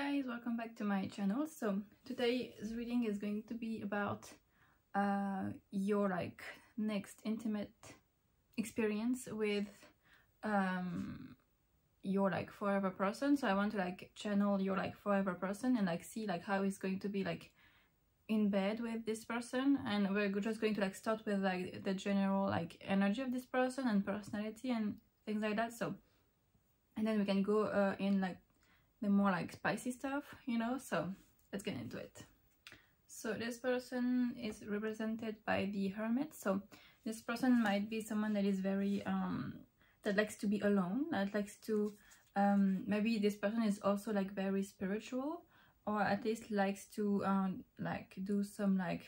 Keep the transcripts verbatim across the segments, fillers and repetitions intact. guys, welcome back to my channel. So today's reading is going to be about uh, your like next intimate experience with um, your like forever person. So I want to like channel your like forever person and like see like how it's going to be like in bed with this person, and we're just going to like start with like the general like energy of this person and personality and things like that. So and then we can go uh, in like the more like spicy stuff, you know. So let's get into it. So this person is represented by the Hermit. So this person might be someone that is very um that likes to be alone, that likes to um maybe this person is also like very spiritual, or at least likes to um like do some like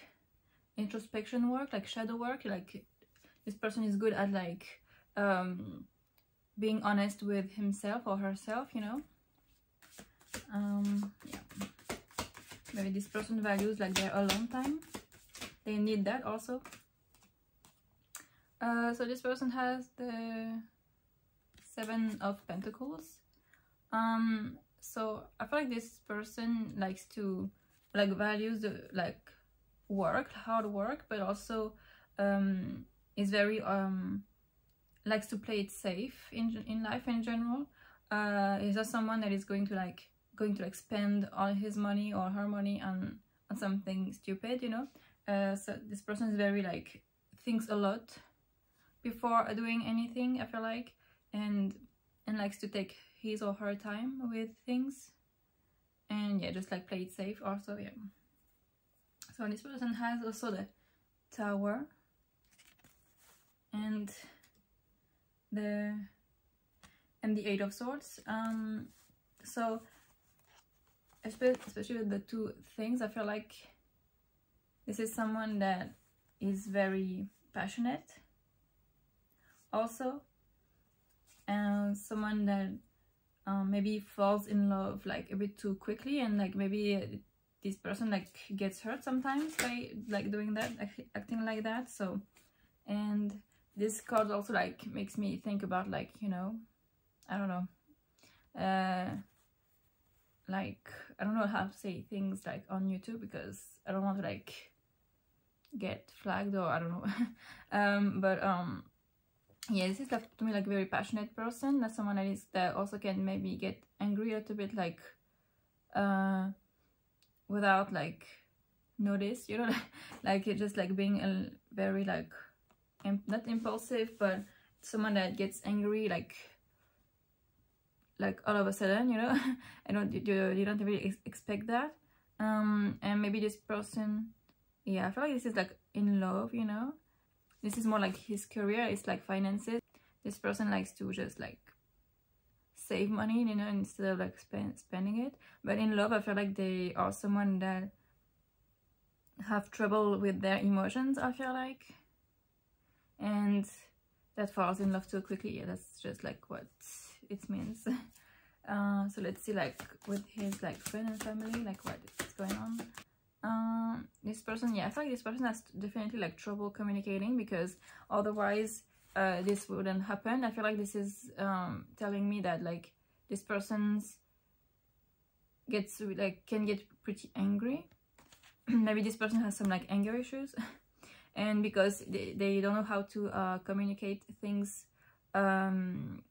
introspection work, like shadow work. Like this person is good at like um being honest with himself or herself, you know. Um yeah, maybe this person values like their alone time. They need that also. Uh so this person has the Seven of Pentacles. Um so I feel like this person likes to like values the like work, hard work, but also um is very um likes to play it safe in in life in general. Uh is that someone that is going to like going to like spend all his money or her money on, on something stupid, you know. Uh, so this person is very like thinks a lot before doing anything, I feel like, and and likes to take his or her time with things, and yeah, just like play it safe also. Yeah, so this person has also the Tower and the and the Eight of Swords. Um so especially with the two things, I feel like this is someone that is very passionate also, and someone that um, maybe falls in love like a bit too quickly, and like maybe this person like gets hurt sometimes by like doing that, acting like that. So and this card also like makes me think about like, you know, I don't know, uh like I don't know how to say things like on YouTube, because I don't want to like get flagged or I don't know. um but um yeah, this is like to me like a very passionate person. That's someone that is that also can maybe get angry a little bit like uh without like notice, you know. Like it just like being a very like imp not impulsive, but someone that gets angry like like all of a sudden, you know. I don't you, you don't really ex expect that. Um and maybe this person, yeah, I feel like this is like in love, you know. This is more like his career, it's like finances. This person likes to just like save money, you know, instead of like spend, spending it. But in love, I feel like they are someone that have trouble with their emotions, I feel like, and that falls in love too quickly. Yeah, that's just like what it means. Uh, so let's see like with his like friend and family like what is going on. Um this person, yeah, I feel like this person has definitely like trouble communicating, because otherwise uh this wouldn't happen. I feel like this is um telling me that like this person's gets like can get pretty angry. Maybe this person has some like anger issues, and because they, they don't know how to uh communicate things, um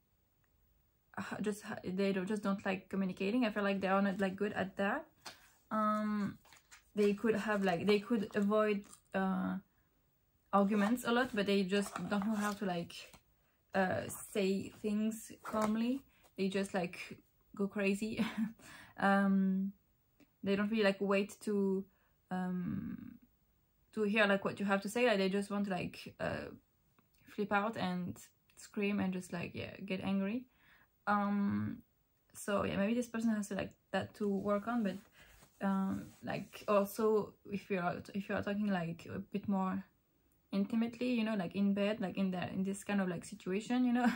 just they don't, just don't like communicating. I feel like they are not like good at that. Um they could have like they could avoid uh arguments a lot, but they just don't know how to like uh say things calmly. They just like go crazy. Um they don't really like wait to um to hear like what you have to say. Like they just want to like uh flip out and scream and just like, yeah, get angry. Um so yeah, maybe this person has to like that to work on. But um like also if you're if you're talking like a bit more intimately, you know, like in bed, like in that in this kind of like situation, you know.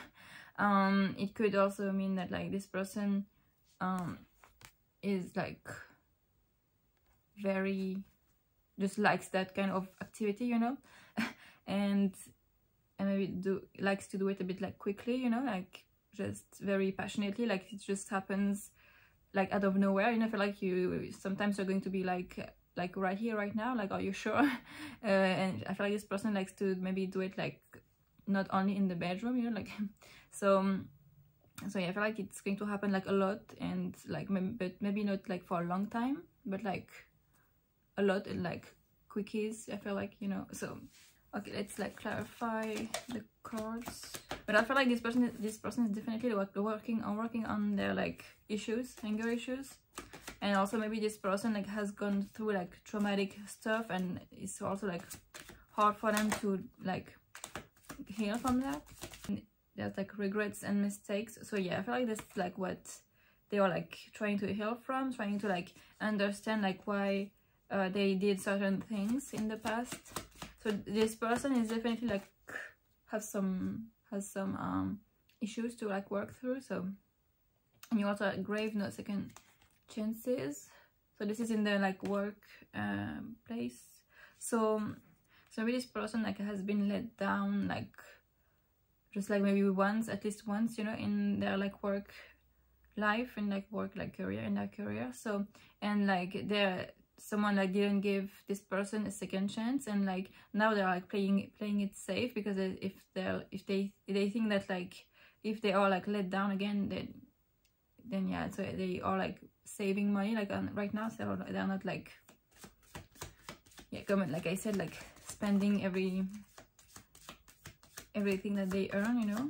Um it could also mean that like this person um is like very just likes that kind of activity, you know. and and maybe do likes to do it a bit like quickly, you know, like just very passionately, like it just happens like out of nowhere, you know. I feel like you sometimes are going to be like like right here right now, like, are you sure? Uh, and I feel like this person likes to maybe do it like not only in the bedroom, you know, like so so yeah, I feel like it's going to happen like a lot, and like maybe, but maybe not like for a long time, but like a lot and like quickies, I feel like, you know. So okay, let's like clarify the cards. But I feel like this person this person is definitely working on working on their like issues, anger issues. And also maybe this person like has gone through like traumatic stuff, and it's also like hard for them to like heal from that. And there's like regrets and mistakes. So yeah, I feel like that's like what they were like trying to heal from, trying to like understand like why Uh, they did certain things in the past. So this person is definitely like has some has some um issues to like work through. So, and you also grave no second chances. So this is in the like work um place. So so maybe this person like has been let down, like just like maybe once, at least once, you know, in their like work life and like work like career in their career. So, and like they're someone like didn't give this person a second chance, and like now they're like playing playing it safe, because if they're if they they think that like if they are like let down again, then then yeah, so they are like saving money like on, right now, so they're not like, yeah, comment like I said, like spending every everything that they earn, you know.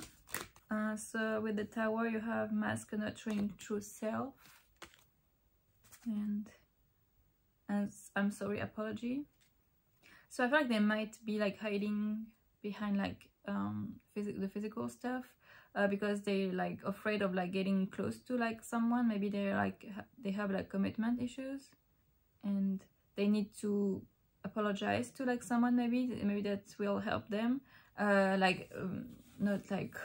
Uh, so with the tower you have mask nurturing true self, and As I'm sorry, apology. So I feel like they might be like hiding behind like um phys the physical stuff, uh, because they like afraid of like getting close to like someone. Maybe they're like ha they have like commitment issues, and they need to apologize to like someone. Maybe maybe that will help them. Uh, like um, not like,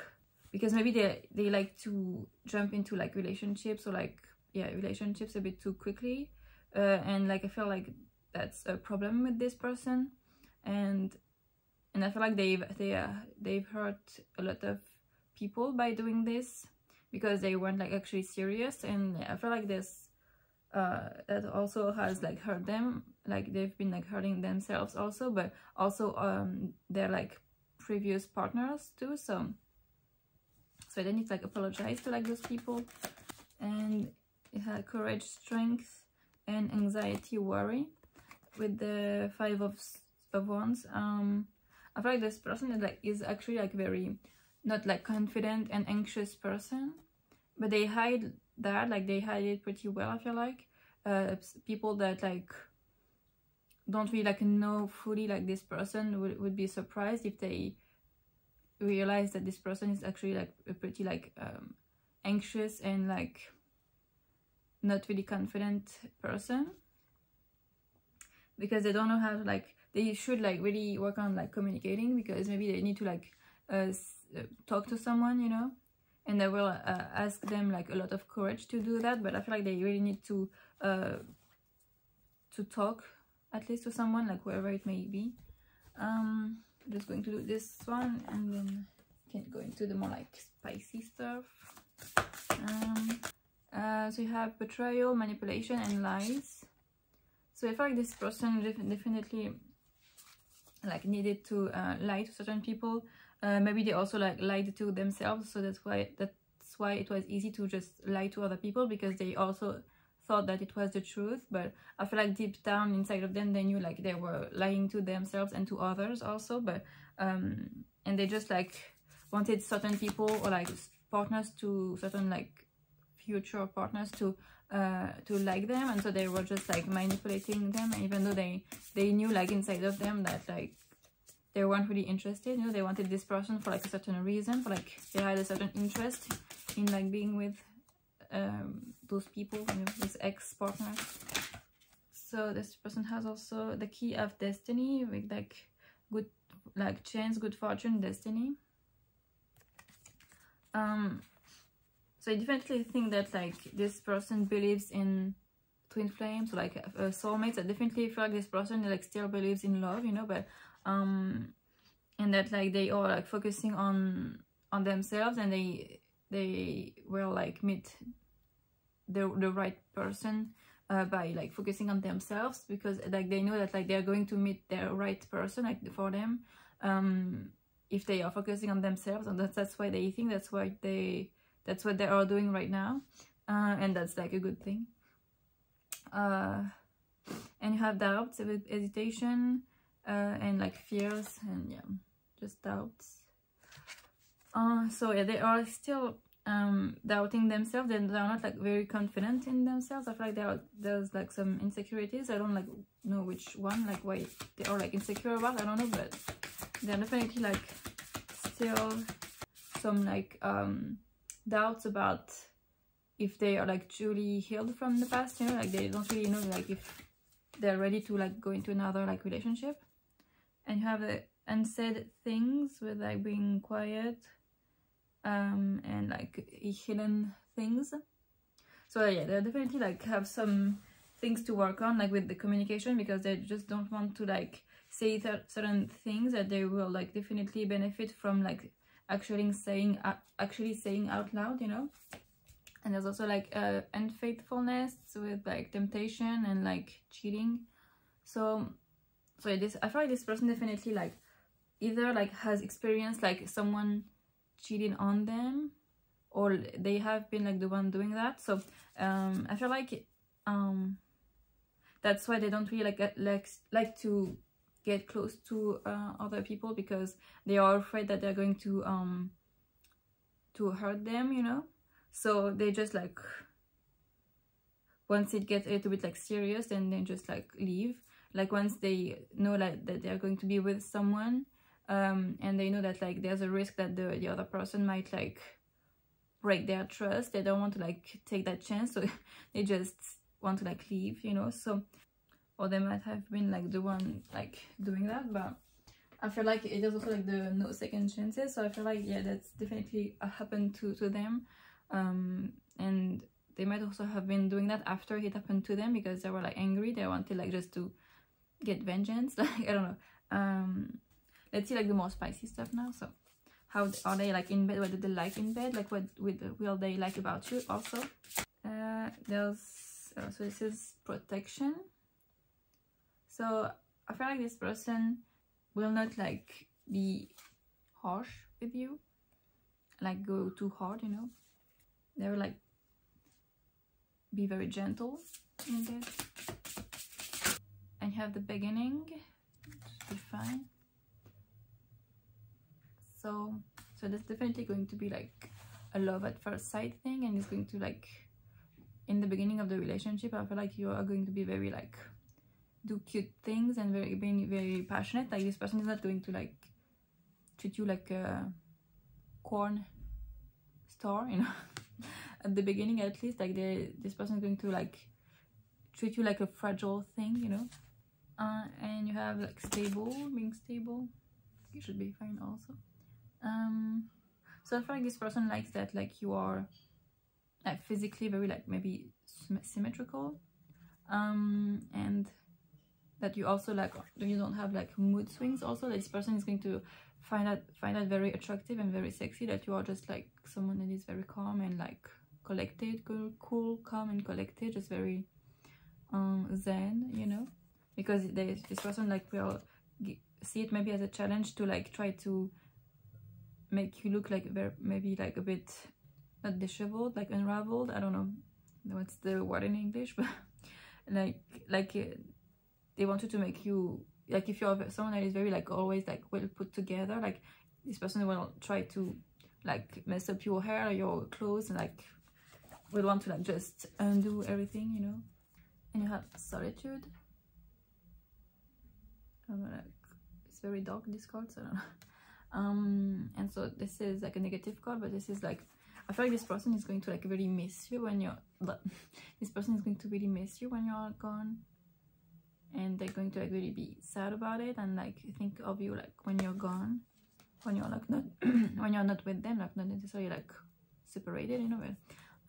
because maybe they they like to jump into like relationships or like yeah relationships a bit too quickly. Uh, and like I feel like that's a problem with this person, and and I feel like they've they uh, they've hurt a lot of people by doing this, because they weren't like actually serious, and I feel like this uh that also has like hurt them, like they've been like hurting themselves also, but also um their like previous partners too. So so they need to like apologize to like those people, and it had courage, strength, and anxiety, worry. With the five of, of wands, um, I feel like this person is like is actually like very not like confident and anxious person, but they hide that, like they hide it pretty well. I feel like uh, people that like don't really like know fully like this person would would be surprised if they realize that this person is actually like a pretty like um, anxious and like not really confident person, because they don't know how to like they should like really work on like communicating, because maybe they need to like uh, talk to someone, you know, and they will uh, ask them like a lot of courage to do that. But I feel like they really need to uh to talk at least to someone, like whoever it may be. um I'm just going to do this one, and then can go into the more like spicy stuff. um Uh, so you have betrayal, manipulation, and lies. So I feel like this person definitely like needed to uh, lie to certain people. Uh, maybe they also like lied to themselves, so that's why that's why it was easy to just lie to other people, because they also thought that it was the truth. But I feel like deep down inside of them, they knew like they were lying to themselves and to others also. But um, and they just like wanted certain people or like partners to certain like future partners to uh to like them, and so they were just like manipulating them, even though they they knew like inside of them that like they weren't really interested, you know. They wanted this person for like a certain reason, for like they had a certain interest in like being with um those people, you know, this ex-partner. So this person has also the key of destiny, with like good like chance, good fortune, destiny. um So I definitely think that like this person believes in twin flames, like uh, soulmates. I definitely feel like this person like still believes in love, you know, but um and that like they are like focusing on on themselves, and they they will like meet the, the right person uh, by like focusing on themselves, because like they know that like they're going to meet their right person like for them um, if they are focusing on themselves, and that's, that's why they think that's why they that's what they are doing right now, uh, and that's like a good thing. Uh, and you have doubts, hesitation, uh, and like fears, and yeah, just doubts. Uh, so yeah, they are still um, doubting themselves. They, they are not like very confident in themselves. I feel like there are, there's like some insecurities. I don't like know which one, like why they are like insecure about. I don't know, but they're definitely like still some like um, doubts about if they are like truly healed from the past, you know, like they don't really know like if they're ready to like go into another like relationship. And you have the unsaid things with like being quiet um and like hidden things. So yeah, they definitely like have some things to work on like with the communication, because they just don't want to like say certain things that they will like definitely benefit from like actually saying uh, actually saying out loud, you know. And there's also like uh, unfaithfulness with like temptation and like cheating. So, so this I feel like this person definitely like either like has experienced like someone cheating on them, or they have been like the one doing that. So um, I feel like um, that's why they don't really like like like to get close to uh, other people, because they are afraid that they're going to um to hurt them, you know. So they just like, once it gets a little bit like serious, then they just like leave. Like once they know like that they're going to be with someone, um, and they know that like there's a risk that the, the other person might like break their trust, they don't want to like take that chance, so they just want to like leave, you know. So, or they might have been like the one like doing that, but I feel like it is also like the no second chances. So I feel like, yeah, that's definitely happened to, to them. Um and they might also have been doing that after it happened to them, because they were like angry, they wanted like just to get vengeance, like I don't know. Um let's see like the more spicy stuff now. So how are they like in bed? What did they like in bed? Like what with will they like about you? Also uh there's uh, so this is protection. So I feel like this person will not like be harsh with you, like go too hard, you know. They will like be very gentle in this. And you have the beginning, should be fine. So, so that's definitely going to be like a love at first sight thing, and it's going to like in the beginning of the relationship. I feel like you are going to be very like do cute things and very being very passionate. Like this person is not going to like treat you like a corn star, you know. At the beginning, at least, like they, this person is going to like treat you like a fragile thing, you know. Uh, and you have like stable, being stable, you should be fine also. Um, so I feel like this person likes that, like you are like physically very like maybe symmetrical, um, and that you also like you don't have like mood swings. Also, this person is going to find that find that very attractive and very sexy, that you are just like someone that is very calm and like collected, cool, cool calm and collected, just very um zen, you know, because they, this person like will see it maybe as a challenge to like try to make you look like very, maybe like a bit not disheveled, like unraveled, I don't know what's the word in English, but like like they wanted to make you like, if you're someone that is very like always like well put together, like this person will try to like mess up your hair or your clothes, and like will want to like just undo everything, you know. And you have solitude. I'm gonna, it's very dark this card, so I don't know. Um and so this is like a negative card, but this is like I feel like this person is going to like really miss you when you're this person is going to really miss you when you're gone. And they're going to like really be sad about it, and like think of you like when you're gone, when you're like not when you're not with them, like not necessarily like separated, you know, but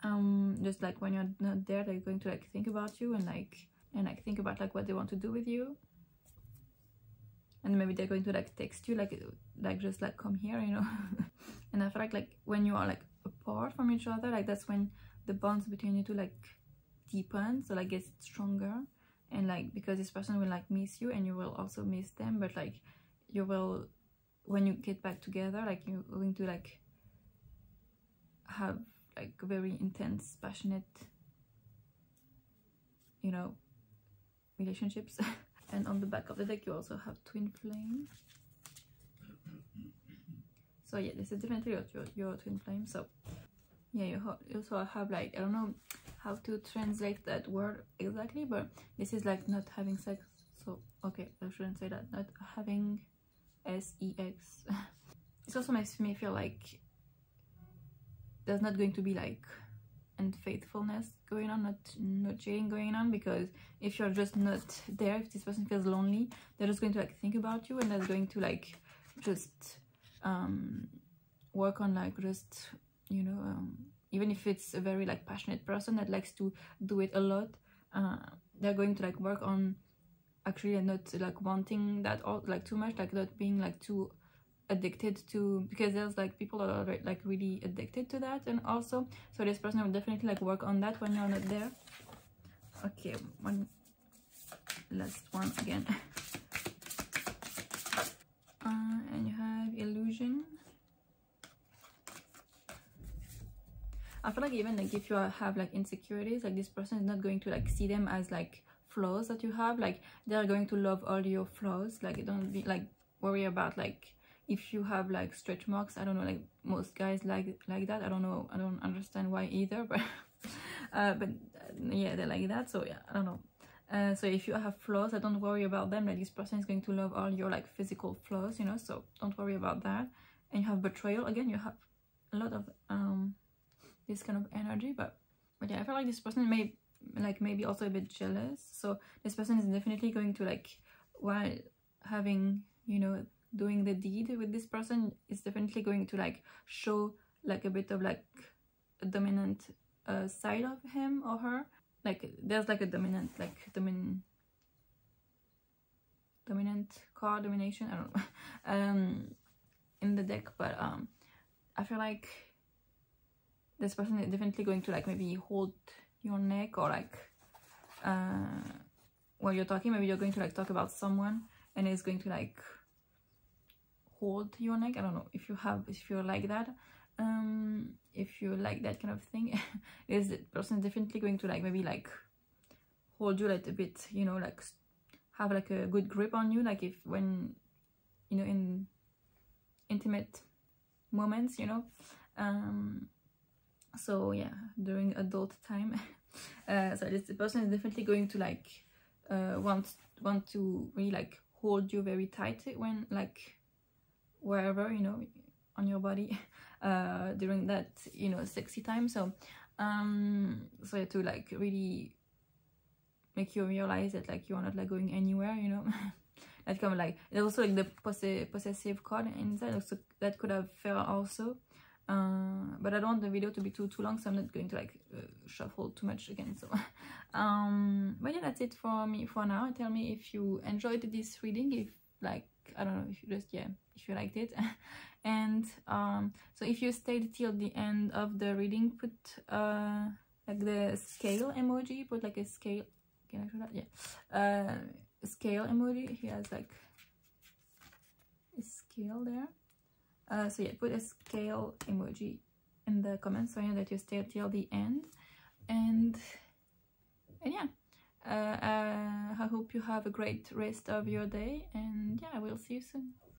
um just like when you're not there, they're going to like think about you and like and like think about like what they want to do with you. And maybe they're going to like text you like like just like come here, you know. And I feel like like when you are like apart from each other, like that's when the bonds between you two like deepen, so like gets stronger, and like because this person will like miss you and you will also miss them, but like you will, when you get back together, like you're going to like have like very intense, passionate, you know, relationships. And on the back of the deck you also have twin flame. So yeah, this is definitely your, your, your twin flame. So yeah, you also have like, I don't know how to translate that word exactly, but this is like not having sex. So okay, I shouldn't say that, not having sex. This also makes me feel like there's not going to be like unfaithfulness going on, not no cheating going on, because if you're just not there, if this person feels lonely, they're just going to like think about you, and they're going to like just um work on like just, you know, um even if it's a very like passionate person that likes to do it a lot, uh they're going to like work on actually not like wanting that all like too much, like not being like too addicted to, because there's like people that are like really addicted to that, and also so this person will definitely like work on that when you're not there. Okay, one last one again. Uh, and you have illusion. I feel like even like if you have like insecurities, like this person is not going to like see them as like flaws that you have, like they're going to love all your flaws, like don't be like worry about like if you have like stretch marks. I don't know, like most guys like like that, I don't know, I don't understand why either, but uh but yeah, they're like that. So yeah, I don't know, uh so if you have flaws, I don't worry about them, like this person is going to love all your like physical flaws, you know, so don't worry about that. And you have betrayal again, you have a lot of um this kind of energy, but but yeah, I feel like this person may like maybe also a bit jealous, so this person is definitely going to like, while having, you know, doing the deed with this person, is definitely going to like show like a bit of like a dominant uh, side of him or her, like there's like a dominant like domin dominant card, domination, I don't know, um in the deck, but um I feel like this person is definitely going to like maybe hold your neck, or like uh while you're talking, maybe you're going to like talk about someone and it's going to like hold your neck. I don't know if you have, if you're like that, um if you like that kind of thing. Is the person definitely going to like maybe like hold you like a bit, you know, like have like a good grip on you, like if when, you know, in intimate moments, you know, um so yeah, during adult time. uh so this person is definitely going to like uh want want to really like hold you very tight when like wherever, you know, on your body, uh during that, you know, sexy time. So um so yeah, to like really make you realize that like you're not like going anywhere, you know. That kind of like, there's also like the poss- possessive card inside, also that could have fell also, uh but I don't want the video to be too too long, so I'm not going to like uh, shuffle too much again. So um but yeah, that's it for me for now. Tell me if you enjoyed this reading, if like, I don't know, if you just, yeah, if you liked it. And um so if you stayed till the end of the reading, put uh like the scale emoji, put like a scale, can I show that? Yeah, uh scale emoji, he has like a scale there, uh so yeah, put a scale emoji in the comments so I know that you stayed till the end. And and yeah, Uh, uh, I hope you have a great rest of your day, and yeah, I will see you soon.